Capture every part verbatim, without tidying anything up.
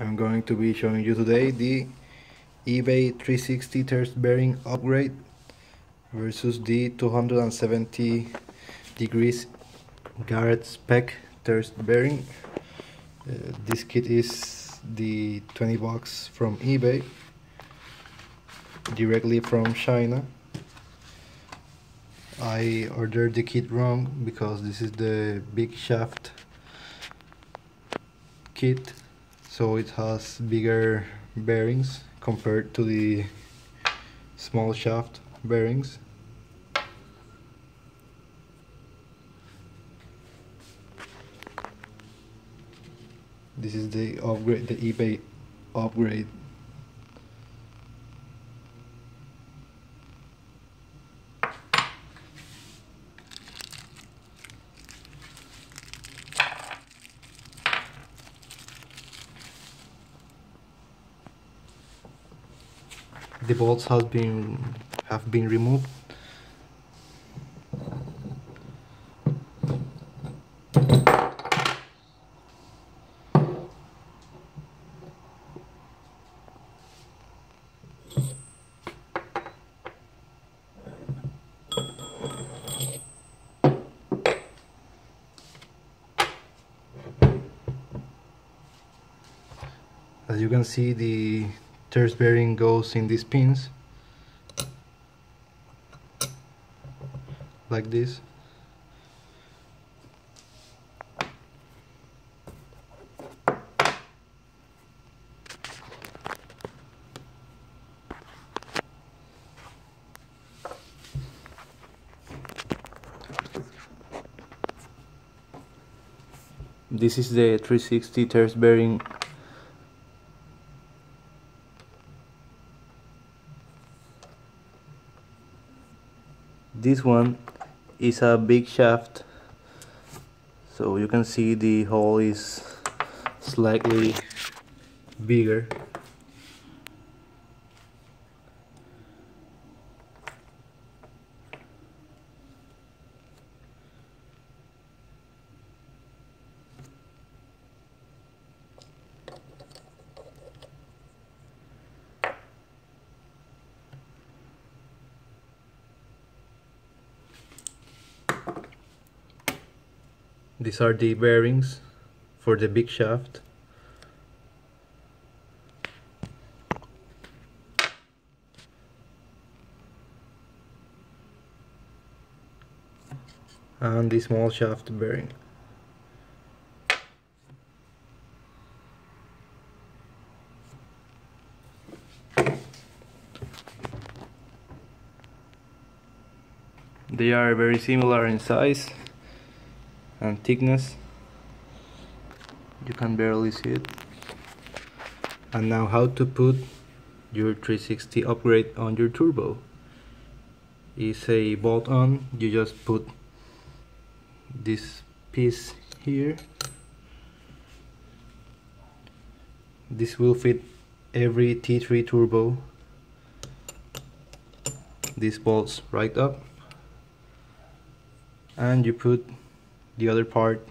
I'm going to be showing you today the eBay three sixty thrust bearing upgrade versus the two hundred seventy degrees Garrett spec thrust bearing. Uh, this kit is the twenty bucks from eBay, directly from China. I ordered the kit wrong because this is the big shaft kit, so it has bigger bearings compared to the small shaft bearings. This is the upgrade, the eBay upgrade. The bolts have been have been removed. As you can see, the thrust bearing goes in these pins like this. This is the three sixty thrust bearing . This one is a big shaft, so you can see the hole is slightly bigger. These are the bearings for the big shaft. And the small shaft bearing. They are very similar in size and thickness. You can barely see it. And now, how to put your three sixty upgrade on your turbo is a bolt on. You just put this piece here. This will fit every T three turbo. This bolts right up, and you put the other part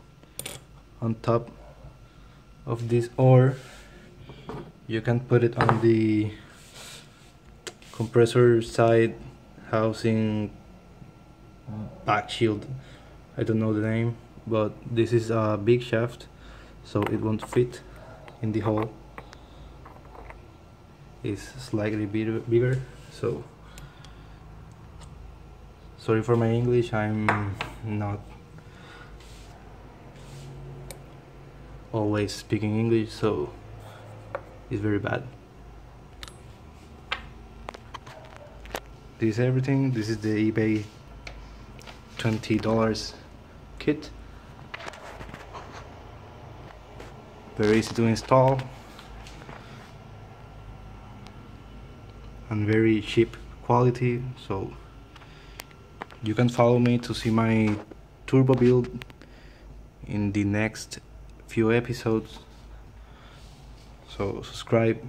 on top of this, or you can put it on the compressor side housing back shield. I don't know the name, but this is a big shaft, so it won't fit in the hole. It's slightly bigger, so sorry for my English. I'm not always speaking English, so it's very bad. This is everything. This is the eBay twenty dollar kit. Very easy to install and very cheap quality, so you can follow me to see my turbo build in the next few episodes. So subscribe.